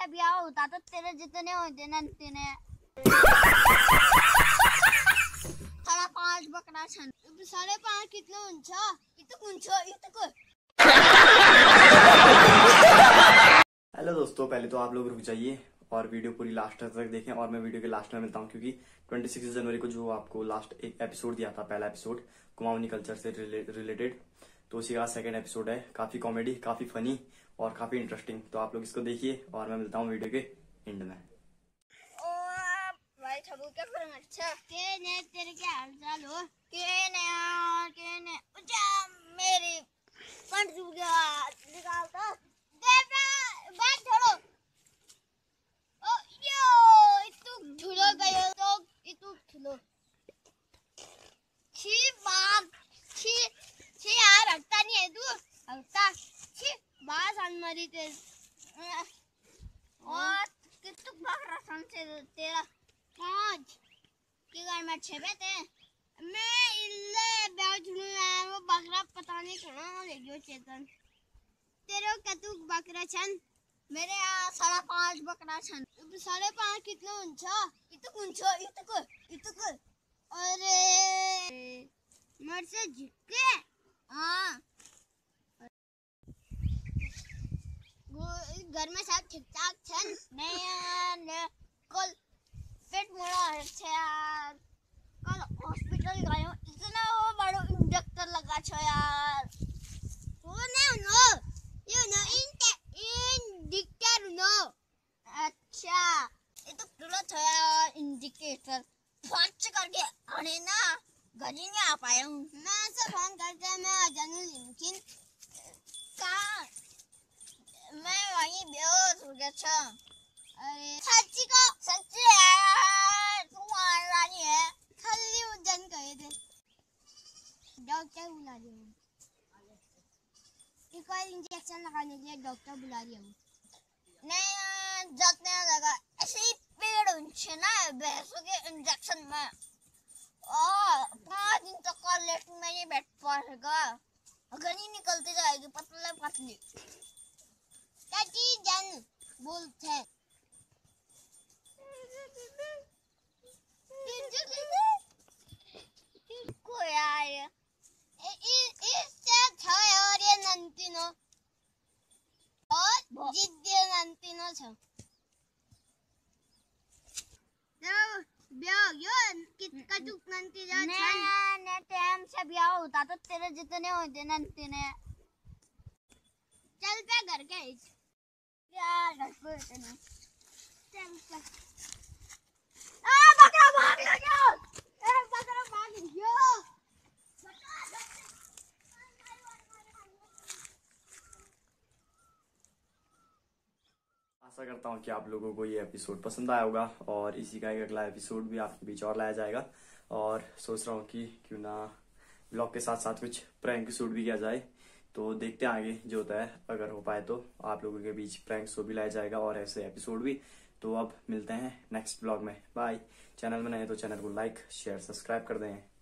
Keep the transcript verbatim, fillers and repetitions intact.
से ब्याह होता तो तेरे जितने होते ना तिने साढ़े पाँच बकरा छन साढ़े पाँच कितने ऊंचा इतक ऊंचा इतक। हेलो दोस्तों, पहले तो आप लोग रुक जाइए और वीडियो पूरी लास्ट तक देखें और मैं वीडियो के लास्ट में मिलता हूँ क्योंकि छब्बीस जनवरी को जो आपको लास्ट एक एपिसोड दिया था, पहला एपिसोड कुमाऊनी कल्चर से रिलेटेड, तो उसी का सेकंड एपिसोड है। काफी कॉमेडी, काफी फनी और काफी इंटरेस्टिंग, तो आप लोग इसको देखिए और मैं मिलता हूँ वीडियो के एंड में। छी बाग, छी छी यार हटता नहीं है तू, हटता छी बाज हमारी तेज और कितु बाग रसन से तेरा पाँच की घर में छे बैठे मैं इल्ले बैठ लूँ यार वो बकरा पता नहीं कहाँ ले गया चेतन तेरे कितु बकरा छन मेरे यहाँ साढ़े पाँच बकरा छन साढ़े पाँच कितना ऊंचा इतना ऊंचा इतना इतना अरे मर से झुके हाँ घर में सब ठीक ठाक छन नहीं कल पेट मोड़ा यार कल हॉस्पिटल गयो इतना वो बड़ो इंजेक्टर लगा छो यार वो ना no you know in indicator no अच्छा ये तो थोड़ा थोड़ा इंडिकेटर फोन करके अरे ना घर ही नहीं आ पाया हूँ मैं ऐसे फोन करके मैं आ जाऊँ लेकिन कहाँ मैं वहीं बेहोश हो गया था। अरे सच्ची को सच्ची है तू आने वाली है खाली उजन गए थे डॉक्टर बुला रही हूँ एक और इंजेक्शन लगाने के लिए डॉक्टर बुला रही हूँ नहीं जाने लगा ऐसे ही पेड़ उनसे ना भैंसों के इंजेक्शन में और पाँच दिन तक का लेट में ये बैठ पाएगा अगर नहीं निकलते जाएगी पतले पतले चाची जन बोलते हैं कोई आये इससे था और ये नंतिनो और जिद्दी नंतिनो था ब्याह यो किसका चुकनती जा छन ने टाइम से ब्याह होता तो तेरे जितने होते ना तिने चल पे घर के यार घर पे इतने टाइम पे आ बकरा भाग गया ए बकरा भाग गया आशा करता हूँ कि आप लोगों को ये एपिसोड पसंद आया होगा और इसी का एक अगला एपिसोड भी आपके बीच और लाया जाएगा और सोच रहा हूँ कि क्यों ना ब्लॉग के साथ साथ कुछ प्रैंक शूट भी किया जाए, तो देखते हैं आगे जो होता है। अगर हो पाए तो आप लोगों के बीच प्रैंक शो भी लाया जाएगा और ऐसे एपिसोड भी। तो अब मिलते हैं नेक्स्ट ब्लॉग में, बाय। चैनल में नए तो चैनल को लाइक शेयर सब्सक्राइब कर दें।